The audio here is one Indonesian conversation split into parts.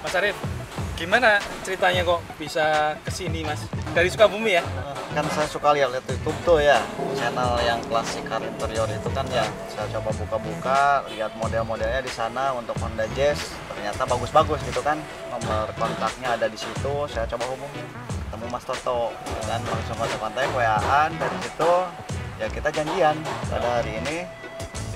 Mas Arif, gimana ceritanya kok bisa kesini Mas? Dari Sukabumi ya? Kan saya suka lihat YouTube tuh ya, channel yang Classic Car Interior itu kan ya. Saya coba buka-buka, lihat model-modelnya di sana untuk Honda Jazz. Ternyata bagus-bagus gitu kan, nomor kontaknya ada di situ. Saya coba hubungin, ketemu Mas Toto dan langsung kontak-kontak WA-an. Dari situ ya kita janjian pada hari ini.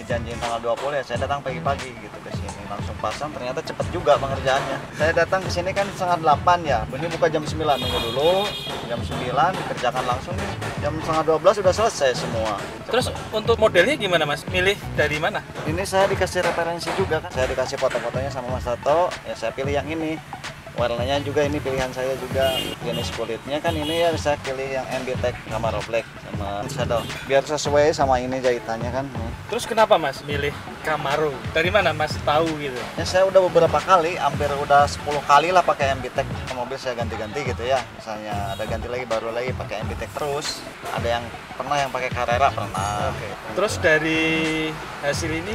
Janjiin tanggal 20 ya, saya datang pagi-pagi gitu ke sini, langsung pasang. Ternyata cepet juga pengerjaannya. Saya datang ke sini kan setengah 8 ya, ini buka jam 9, nunggu dulu jam 9 dikerjakan langsung nih, jam setengah 12 sudah selesai semua. Cepet. Terus untuk modelnya gimana Mas? Milih dari mana? Ini saya dikasih referensi juga kan, saya dikasih foto-fotonya sama Mas Toto ya, saya pilih yang ini. Warnanya juga ini pilihan saya juga. Jenis kulitnya kan ini ya, bisa pilih yang MB Tech, Camaro Black sama Solo. Biar sesuai sama ini jahitannya kan. Terus kenapa Mas milih Camaro? Dari mana Mas tahu gitu? Ya saya udah beberapa kali, hampir udah 10 kali lah pakai MB Tech. Mobil saya ganti-ganti gitu ya. Misalnya ada ganti lagi baru lagi pakai MB Tech terus. Ada yang pernah yang pakai Carrera pernah. Okay. Terus dari hasil ini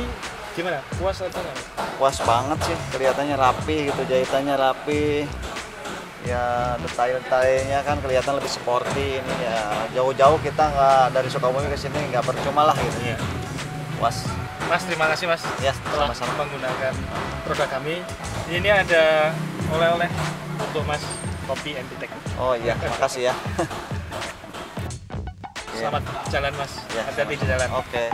gimana? Puas atau enggak? Puas banget sih, kelihatannya rapi gitu, jahitannya rapi. Ya detail-detailnya kan kelihatan lebih sporty ini ya. Jauh-jauh kita nggak dari Sukabumi ke sini nggak percuma lah gitu. Yeah. Puas. Mas, terima kasih Mas. Ya, telah menggunakan produk kami. Ini ada oleh-oleh untuk Mas, kopi MB Tech. Oh iya, makasih ya. Selamat jalan Mas. Ya, hati-hati di jalan. Oke. Okay.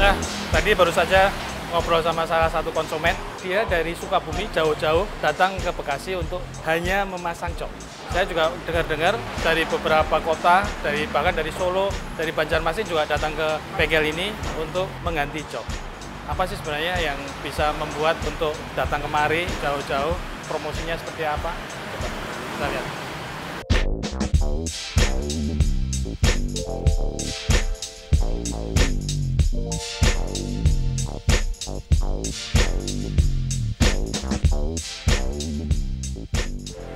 Nah, tadi baru saja ngobrol sama salah satu konsumen. Dia dari Sukabumi jauh-jauh datang ke Bekasi untuk hanya memasang jok. Saya juga dengar-dengar dari beberapa kota, bahkan dari Solo, dari Banjarmasin juga datang ke bengkel ini untuk mengganti jok. Apa sih sebenarnya yang bisa membuat untuk datang kemari jauh-jauh? Promosinya seperti apa? Coba kita lihat.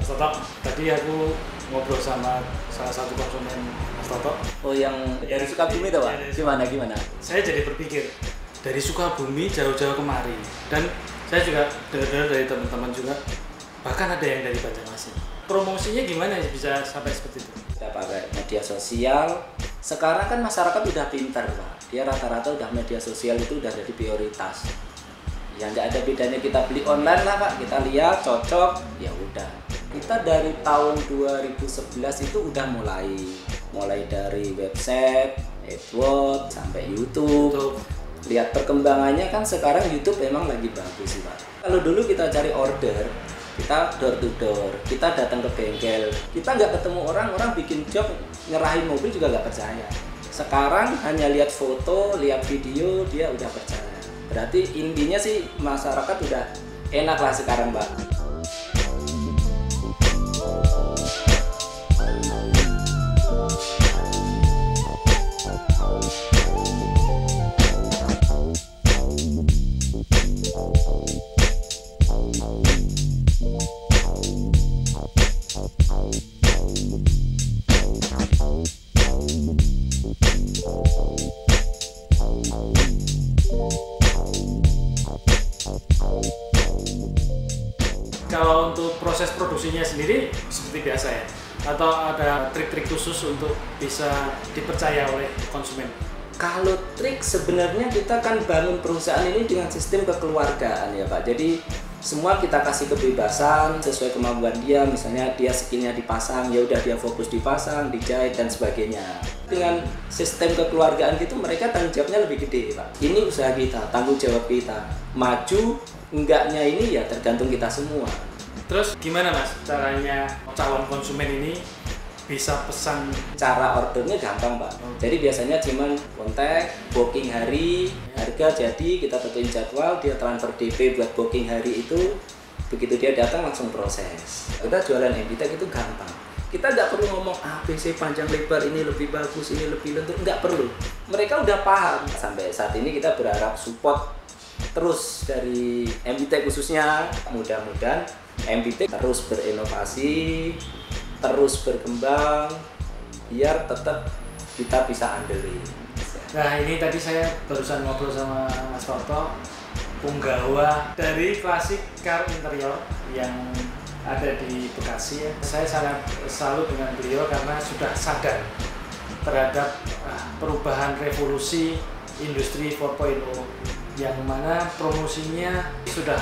Toto, tadi aku ngobrol sama salah satu konsumen Mas Toto. Oh, yang dari Sukabumi itu Pak? Gimana? Saya jadi berpikir, dari Sukabumi jauh-jauh kemari. Dan saya juga dengar dari teman-teman juga, bahkan ada yang dari Banjarmasin. Promosinya gimana bisa sampai seperti itu? Kita pakai media sosial. Sekarang kan masyarakat udah pintar Pak. Dia rata-rata udah media sosial itu udah jadi prioritas. Ya nggak ada bedanya kita beli online lah Pak. Kita lihat cocok, ya udah. Kita dari tahun 2011 itu udah mulai dari website, AdWords sampai YouTube. Lihat perkembangannya kan sekarang YouTube memang lagi bagus Pak. Kalau dulu kita cari order, kita door to door, kita datang ke bengkel, kita nggak ketemu orang bikin job, nyerahin mobil juga nggak percaya. Sekarang hanya lihat foto, lihat video, dia udah percaya. Berarti intinya sih masyarakat udah enak lah sekarang, Mbak. Kalau untuk proses produksinya sendiri seperti biasa ya, atau ada trik-trik khusus untuk bisa dipercaya oleh konsumen? Kalau trik sebenarnya kita kan bangun perusahaan ini dengan sistem kekeluargaan ya Pak. Jadi semua kita kasih kebebasan sesuai kemampuan dia, misalnya dia skinnya dipasang, ya udah dia fokus dipasang, dijahit dan sebagainya. Dengan sistem kekeluargaan gitu mereka tanggung jawabnya lebih gede Pak. Ini usaha kita, tanggung jawab kita. Maju enggaknya ini ya tergantung kita semua. Terus gimana Mas caranya calon konsumen ini bisa pesan? Cara ordernya gampang Pak. Jadi biasanya cuman kontak, booking hari, harga jadi kita tentuin jadwal, dia transfer DP buat booking hari itu. Begitu dia datang langsung proses. Kita jualan MB Tech itu gampang. Kita nggak perlu ngomong ABC panjang lebar, ini lebih bagus, ini lebih lentur, nggak perlu. Mereka udah paham. Sampai saat ini kita berharap support terus dari MB Tech khususnya. Mudah-mudahan MB Tech terus berinovasi, terus berkembang, biar tetap kita bisa andelin. Nah ini tadi saya barusan ngobrol sama Mas Toto, punggawa dari Classic Car Interior yang ada di Bekasi ya. Saya sangat salut dengan beliau karena sudah sadar terhadap perubahan revolusi industri 4.0 yang mana promosinya sudah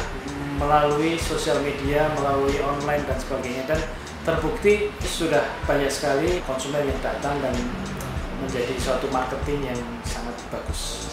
melalui sosial media, melalui online dan sebagainya, dan terbukti sudah banyak sekali konsumen yang datang dan menjadi suatu marketing yang sangat bagus.